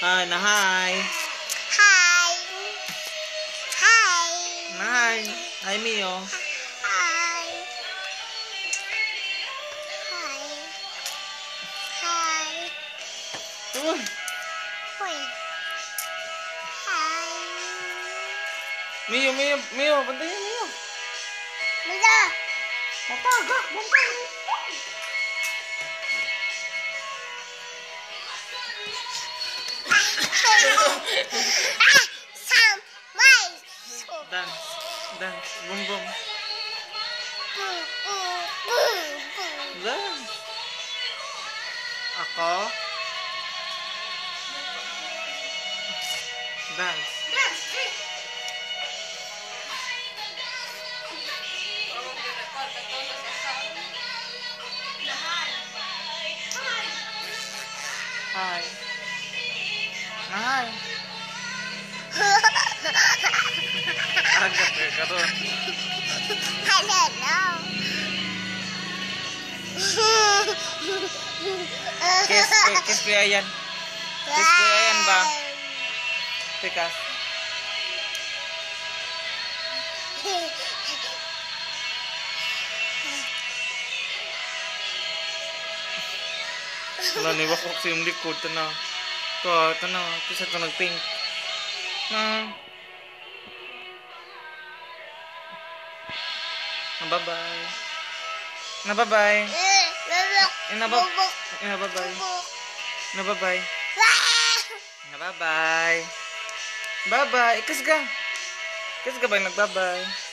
Hi. Hi. Hi. Hi. Hi, Mio. Hi. Hi. Hi. Uy. Uy. Hi. Mio, Mio, Mio. Bantayan, Mio. Mio. Papa, gak. Bantayan. Some mice. Dance, boom, boom. Boom, boom, boom, boom. Dance. Ako. Dance. Dance. Hi. Hi. I don't know. Kiss kuya yan. Kiss kuya yan ba? Tikas. Wala niya wakok siyong likod. Ito na. Kisa ito nag-pink. Nababay. Nababay. Nababay. Nababay. Nababay. Babay. Ikas ka. Ikas ka ba yung nagbabay?